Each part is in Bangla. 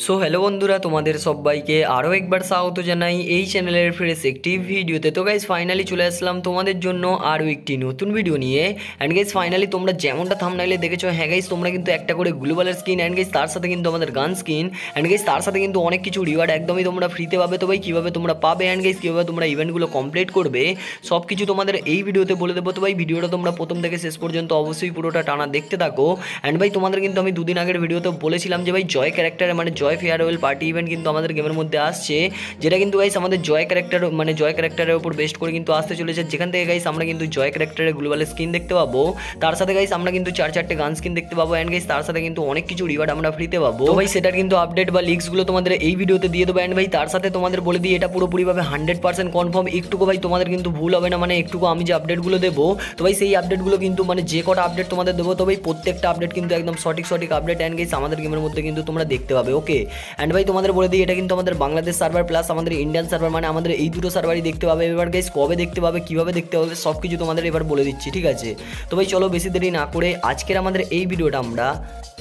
सो हेलो बंधुरा तुम्हारे सबाइके आरो एक बार स्वागत जानाई ए चैनलेर फ्रेश एक्टिव भिडियोते। तो गाइस फाइनली चले आसलाम तुम्हारे जन्य आरो एकटी नतून भिडियो निये। एंड गाइस फाइनली तोमरा जेमनटा थामनाइले देखेछो, हाँ गाइस तोमरा किन्तु एकटा करे ग्लोबाल स्किन एंड गाइस तार साथे किन्तु आमादेर गान स्किन एंड गाइस तार साथे किन्तु अनेक किछु रिवार्ड एकदम ही तोमरा फ्रीते पाबे। तो भाई किभाबे तोमरा पाबे एंड गाइस किभाबे तोमरा इवेंटगुलो कमप्लीट करबे सबकिछु तोमादेर एई भिडियोते बोले देबो। तो भाई भिडियोटा तोमरा प्रथम थेके शेष पर्यन्त अवश्यई पुरोटा टाना देखते थाको। एंड भाई तोमादेर किन्तु आमि दुदिन आगेर भिडियोते बोलेछिलाम जे भाई जय क्यारेक्टर माने जय फेयरवेल पार्टी इवेंट किन्तु आमादेर गेमेर मध्य आसछे, जेटा किन्तु गाइस आमादेर जय क्यारेक्टर माने जय क्यारेक्टरेर ऊपर बेस्ड करे किन्तु आसते चलेछे, जेखान थेके गाइस आमरा किन्तु जय क्यारेक्टरेर ग्लोबाल स्किन देखते पाबो, तार साथे गाइस आमरा किन्तु 4-4 टे गान स्किन देखते पाबो एंड गाइस तार साथे किन्तु अनेक किछु रिवार्ड आमरा फ्रीते पाबो। तो भाई सेटार किन्तु अपडेट बा लिंक्स गुलो तोमादेर एई भिडियोते दिये देब। एंड भाई तार साथे तोमादेर बोले दिई एटा पुरोपुरिभाबे 100% कनफार्म, एकटुकु भाई तोमादेर किन्तु भूल होबे ना, माने एकटुकु आमि जे अपडेटगुलो देबो तो भाई सेई अपडेटगुलो किन्तु माने जे कटा अपडेट तोमादेर देबो तो भाई प्रत्येकटा अपडेट किन्तु एकदम सठिक अपडेट एंड गाइस आमादेर गेमेर मध्य किन्तु तोमरा देखते पाबे। ओके एंड भाई तुम्हारे बोले दी एटा किन्तु आमादेर बांग्लादेश सार्वर प्लस आमादेर इंडियन सार्वर माने आमादेर एई दुटो सार्वरई देखते पाबे। एबार गाइस कबे देखते पाबे किभाबे देखते पाबे सबकिछु तुम्हारे एबार बोले दिच्छि, ठीक आछे। तो भाई चलो बेशी देरी ना करे आजकेर आमादेर एई भिडियोटा आमरा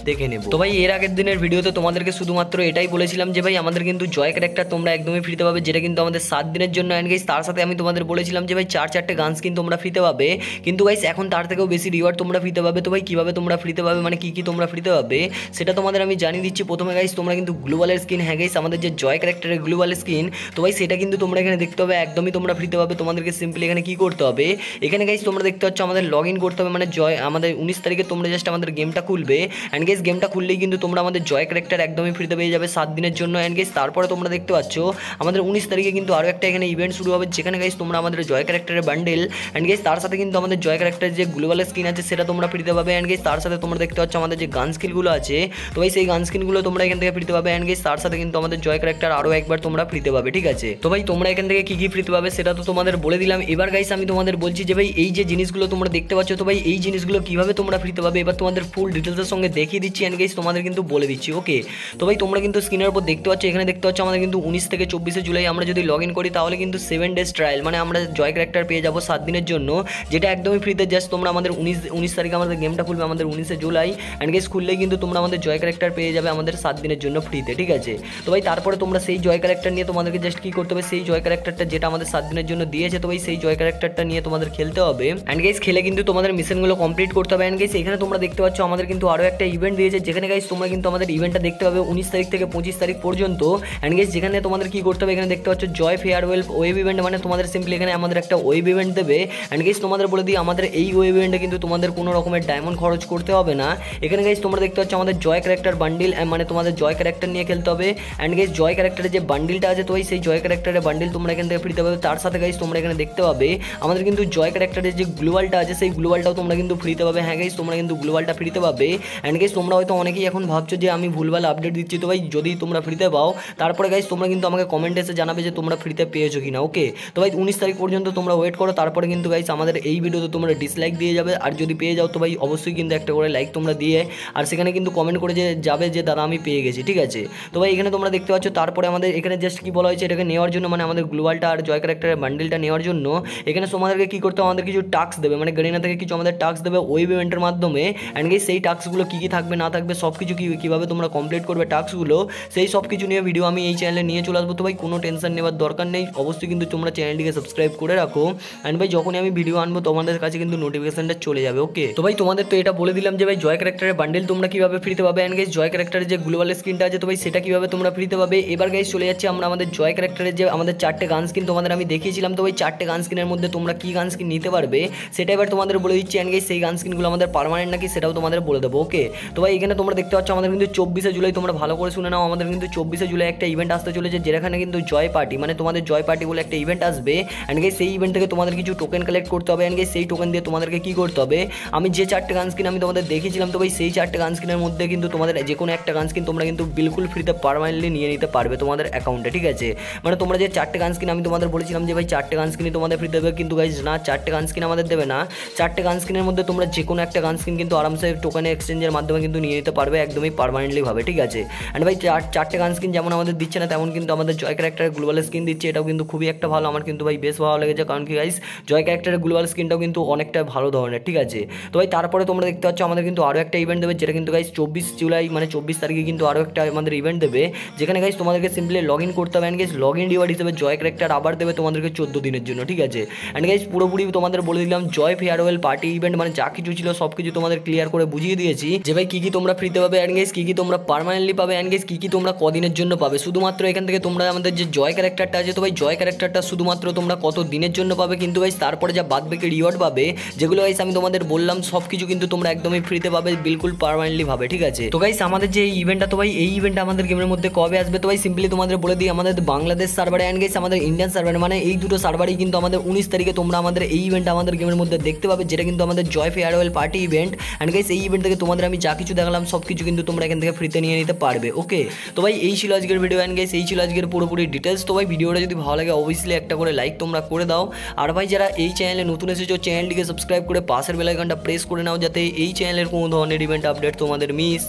देखे नेब। तो भाई एर आगेर दिनेर भिडियोते तुम्हादेरके शुधुमात्र एटाई बोलेछिलाम जे भाई आमादेर किन्तु जय क्यारेक्टर तोमरा एकदमई फ्रीते पाबे, जेटा किन्तु आमादेर 7 दिनेर जोन्नो। एंड गाइस तार साथे आमि तुम्हादेर बोलेछिलाम जे भाई 4-4 टे गान स्किन तोमरा फ्रीते पाबे, किन्तु गाइस एखन तार थेकेओ बेशी रिवार्ड तोमरा फ्रीते पाबे। तो भाई किभाबे तोमरा फ्रीते पाबे माने की तोमरा फ्रीते पाबे सेटा तुम्हादेर आमि जानिये दिच्छि। प्रथमे गाइस तोमरा किन्तु ग्लोबाल स्किन, हाँ गाइस आमादेर जे जय क्यारेक्टरेर ग्लोबाल स्किन तो भाई सेटा किन्तु तोमरा एखाने देखते पाबे एकदमई तोमरा फ्रीते पाबे। तोमादेरके सिम्पली एखाने की करते होबे, एखाने गाइस तोमरा देखते पाচ্ছ आमादेर লগइन करते होबे, माने जय आमादेर 19 तारिखे तोमरा जस्ट आमादेर गेमटा खुलबे। एंड गाइस गेमटा खुलলেই কিন্তু তোমরা আমাদের জয় ক্যারেক্টার একদমই ফ্রিতে পেয়ে যাবে 7 দিনের জন্য। এন্ড গাইস তারপরে তোমরা দেখতে পাচ্ছ আমাদের 19 তারিখে কিন্তু আরো একটা এখানে ইভেন্ট শুরু হবে, যেখানে গাইস তোমরা আমাদের জয় ক্যারেক্টারের বান্ডেল এন্ড গাইস তার সাথে কিন্তু আমাদের জয় ক্যারেক্টারের যে গ্লোবাল স্কিন আছে সেটা তোমরা ফ্রিতে পাবে। এন্ড গাইস তার সাথে তোমরা দেখতে পাচ্ছ আমাদের যে গান স্কিনগুলো আছে তো ভাই সেই গান স্কিনগুলো তোমরা এখান থেকে ফ্রিতে পাবে। এন্ড গাইস তার সাথে কিন্তু আমাদের জয় ক্যারেক্টার আরো একবার তোমরা ফ্রিতে পাবে, ঠিক আছে। তো ভাই তোমরা এখান থেকে কি কি ফ্রিতে পাবে সেটা তো তোমাদের বলে দিলাম। এবার গাইস আমি তোমাদের বলছি যে ভাই এই যে জিনিসগুলো তোমরা দেখতে পাচ্ছ তো ভাই এই জিনিসগুলো কিভাবে তোমরা ফ্রিতে পাবে এবার তোমাদের ফুল ডিটেইলসের সঙ্গে देखिए दीची एंड गाइस तुम्हारे किन्तु बोले दीची। ओके तो भाई तुम्हारा किन्तु स्क्रीनर पर देखते पाच्छो एखाने देखते पाच्छो आमादेर किन्तु 19 थेके 24 जुलाई आमरा जोदि लग इन करी ताहले किन्तु 7 डेज ट्रायल माने आमरा जय क्यारेक्टर पेये जाबो 7 दिनेर जोन्नो, जेटा एकदमई फ्रीते। जस्ट तोमरा आमादेर 19 तारिखे आमादेर गेमटा खुलबे आमादेर 19 जुलाई एंड गाइस खुललेই किन्तु तोमरा आमादेर जय क्यारेक्टर पेये जाबे आमादेर 7 दिनेर जोन्नो फ्रीते, ठीक आछे। तो भाई तारपरे तोमरा सेई जय क्यारेक्टर निये तोमादेरके जस्ट की करते होबे, सेई जय क्यारेक्टरटा जेटा आमादेर 7 दिनेर जोन्नो दियेछे तो भाई सेई जय क्यारेक्टरटा निये तोमादेर खेलते होबे। एंड गाइस खेले किन्तु तोमादेर मिशनगुलो कमप्लीट करते होबे। एंड गाइस एखाने तोमरा देखते पाच्छो आमादेर किन्तु आरो एक इवेंट दिए যেখানে गाइस তোমরা কিন্তু আমাদের ইভেন্টটা দেখতে পাবে 19 তারিখ থেকে 25 তারিখ পর্যন্ত। এন্ড गाइस যেখানে তোমাদের কি করতে হবে এখানে দেখতে পাচ্ছ জয় ফেয়ারওয়েল ওয়েব ইভেন্ট, মানে তোমাদের सिंपली এখানে আমাদের একটা ওয়েব ইভেন্ট দেবে। এন্ড गाइस তোমাদের বলে দিই আমাদের এই ওয়েব ইভেন্টে কিন্তু তোমাদের কোনো রকমের ডায়মন্ড খরচ করতে হবে না। এখানে गाइस তোমরা দেখতে পাচ্ছ আমাদের জয় ক্যারেক্টার বান্ডিল, মানে তোমাদের জয় ক্যারেক্টার নিয়ে খেলতে হবে। এন্ড गाइस জয় ক্যারেক্টারের যে বান্ডিলটা আছে তো সেই জয় ক্যারেক্টারের বান্ডিল তোমরা এখান থেকে ফ্রিতে পাবে। তার সাথে गाइस তোমরা এখানে দেখতে পাবে আমাদের কিন্তু জয় ক্যারেক্টারের যে গ্লোবালটা আছে সেই গ্লোবালটাও তোমরা কিন্তু ফ্রিতে পাবে। হ্যাঁ गाइस তোমরা কিন্তু গ্লোবালটা ফ্রিতে পাবে। এন্ড गाइस তোমরা হয়তো অনেকেই এখন ভাবছো যে আমি ভুলভাল আপডেট দিচ্ছি, তো ভাই যদি তোমরা ফ্রিতে পাও তারপরে गाइस তোমরা কিন্তু আমাকে কমেন্টে এসে জানাবে যে তোমরা ফ্রিতে পেয়েছো কিনা। ওকে তো ভাই 19 তারিখ পর্যন্ত তোমরা ওয়েট করো, তারপরে কিন্তু गाइस আমাদের এই ভিডিওতে তোমরা ডিসলাইক দিয়ে যাবে। আর যদি পেয়ে যাও তো ভাই অবশ্যই কিন্তু একটা করে লাইক তোমরা দিয়ে আর সেখানে কিন্তু কমেন্ট করে যাবে যে দাদা আমি পেয়ে গেছি, ঠিক আছে। তো ভাই এখানে তোমরা দেখতে পাচ্ছ তারপরে আমাদের এখানে জাস্ট কি বলা হয়েছে এটাকে নেওয়ার জন্য, মানে আমাদের গ্লোবালটা আর জয় ক্যারেক্টারের বান্ডেলটা নেওয়ার জন্য এখানে তোমাদেরকে কি করতে হবে আমাদের কিছু টাস্ক দেবে, মানে গেরিনা থেকে কিছু আমাদের টাস্ক দেবে ওই ইভেন্টের মাধ্যমে। এন্ড गाइस সেই টাস্কগুলো কি কি থাকবে না থাকবে সবকিছু কিভাবে তোমরা কমপ্লিট করবে টাস্কগুলো সেই সব কিছু নিয়ে ভিডিও আমি এই চ্যানেলে নিয়ে চলে আসবো। তো ভাই কোনো টেনশন নেওয়ার দরকার নেই, অবশ্যই কিন্তু তোমরা চ্যানেলটিকে সাবস্ক্রাইব করে রাখো। অ্যান্ড ভাই যখনই আমি ভিডিও আনবো তোমাদের কাছে কিন্তু নোটিফিকেশনটা চলে যাবে। ওকে তো ভাই তোমাদের তো এটা বলে দিলাম যে ভাই জয় ক্যারেক্টারের বান্ডেল তোমরা কীভাবে ফ্রিতে পাবে। অ্যান্ড গাইস জয় ক্যারেক্টারের যে গ্লোবাল স্কিনটা আছে তো ভাই সেটা কীভাবে তোমরা ফ্রিতে পাবে। এবার গাইস চলে যাচ্ছে আমরা আমাদের জয় ক্যারেক্টারের যে আমাদের 4 টে গান স্কিন তোমাদের আমি দেখিয়েছিলাম, তো ভাই 4 টে গান স্কিনের মধ্যে তোমরা কী গান স্কিন নিতে পারবে সেটা এবার তোমাদের বলে দিচ্ছি। অ্যান্ড গাইস সেই গান স্কিনগুলো আমাদের পার্মানেন্ট নাকি সেটাও তোমাদের বলে দেবো। ওকে তো ভাই এখানে তোমরা দেখতে পাচ্ছ আমাদের কিন্তু 24 জুলাই, তোমরা ভালো করে শুনে নাও আমাদের কিন্তু 24 জুলাই একটা ইভেন্ট আসতে চলেছে, যেখানে কিন্তু জয় পার্টি মানে তোমাদের জয় পার্টি বলে একটা ইভেন্ট আসবে। অ্যান্ড গাইস সেই ইভেন্ট থেকে তোমাদের কিছু টোকেন কালেক্ট করতে হবে। অ্যান্ড গাইস সেই টোকেন দিয়ে তোমাদেরকে কী করতে হবে আমি যে 4 টে গান স্কিন আমি তোমাদের দেখিয়েছিলাম তো ভাই সেই 4 টে গান স্কিনের মধ্যে কিন্তু তোমাদের যে কোনো একটা গান স্কিন তোমরা কিন্তু বিলকুল ফ্রিতে পার্মানেন্টলি নিয়ে নিতে পারবে তোমাদের অ্যাকাউন্টে, ঠিক আছে। মানে তোমরা যে 4 টে গান স্কিন আমি তোমাদের বলেছিলাম যে ভাই 4 টে গান স্কিনই তোমাদের ফ্রি দেবে, কিন্তু গাইস না 4 টে গান স্কিন আমাদের দেবে না। 4 টে গান স্কিনের মধ্যে তোমরা যে কোনো একটা গান স্কিন কিন্তু আরামসে টোকেন এক্সচেঞ্জের মাধ্যমে কিন্তু নিয়ে নিতে পারবে একদমই পার্মানেন্টলি ভাবে, ঠিক আছে। এন্ড ভাই 4 টে গান স্কিন যেমন আমাদের দিচ্ছে না তেমন কিন্তু আমাদের জয় ক্যারেক্টারের গ্লোবাল স্কিন দিচ্ছে, এটাও কিন্তু খুবই একটা ভালো, আমার কিন্তু ভাই বেশ ভালো লেগেছে, কারণ কি গাইস জয় ক্যারেক্টারের গ্লোবাল স্কিনটাও কিন্তু অনেকটা ভালো ধরনের, ঠিক আছে। তো ভাই তারপরে তোমরা দেখতে পাচ্ছ আমাদের কিন্তু আরও একটা ইভেন্ট দেবে, যেটা কিন্তু গাইস 24 জুলাই মানে 24 তারিখে কিন্তু আরও একটা আমাদের ইভেন্ট দেবে, যেখানে গাইস তোমাদেরকে সিম্পলি লগ ইন করতে হবে। And guys log in reward হিসেবে জয় ক্যারেক্টার আবার দেবে তোমাদেরকে 14 দিনের জন্য, ঠিক আছে। অ্যান্ড গাইস পুরোপুরি তোমাদের বলে দিলাম জয় ফেয়ারওয়েল পার্টি ইভেন্ট মানে যা কিছু ছিল সব কিছু তোমাদের ক্লিয়ার করে বুঝিয়ে দিয়েছি যে ভাই কী কী তোমরা ফ্রিতে পাবে, অ্যান্ড গাইস কী কী তোমরা পার্মানেন্টলি পাবে, অ্যান্ড গাইস কী কী তোমরা কদিনের জন্য পাবে। শুধুমাত্র এখান থেকে তোমরা আমাদের যে জয় ক্যারেক্টারটা আছে, তো ভাই জয় ক্যারেক্টারটা শুধুমাত্র তোমরা কত দিনের জন্য পাবে, কিন্তু ভাই তারপরে যা বাদ বাকি রিওয়ার্ড পাবে যেগুলো গাইস আমি তোমাদের বললাম সব কিছু কিন্তু তোমরা একদমই ফ্রিতে পাবে, বিলকুল পার্মানেন্টলি ভাবে, ঠিক আছে। তো গাইস আমাদের যে ইভেন্টটা, তো ভাই এই ইভেন্টটা আমাদের গেমের মধ্যে কবে আসবে, তো ভাই সিম্পলি তোমাদের বলে দিই আমাদের বাংলাদেশ সার্ভারে অ্যান্ড গাইস আমাদের ইন্ডিয়ান সার্ভারে, মানে এই দুটো সার্ভারেই কিন্তু আমাদের 19 তারিখে তোমরা আমাদের এই ইভেন্টটা আমাদের গেমের মধ্যে দেখতে পাবে, যেটা কিন্তু আমাদের জয় farewell party event. And guys এই ইভেন্ট থেকে তোমাদের আমি যা কিছু দেখালাম সব কিছু কিন্তু তোমরা এখান থেকে ফ্রিতে নিয়ে নিতে পারবে, ওকে। তো ভাই এই ছিল আজকের ভিডিও, অ্যান্ড গাইস এই ছিল আজকের পুরোপুরি ডিটেলস। তো ভাই ভিডিওটা যদি ভালো লাগে অবভিয়াসলি একটা করে লাইক তোমরা করে দাও, আর ভাই যারা এই চ্যানেলে নতুন এসেছো চ্যানেলটিকে সাবস্ক্রাইব করে পাশের বেল আইকনটা প্রেস করে নাও, যাতে এই চ্যানেলের কোনো ধরনের ইভেন্ট আপডেট তোমাদের মিস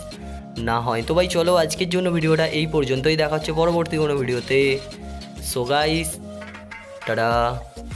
না হয়। তো ভাই চলো আজকের জন্য ভিডিওটা এই পর্যন্তই, দেখা হচ্ছে পরবর্তী কোনো ভিডিওতে। So guys tata.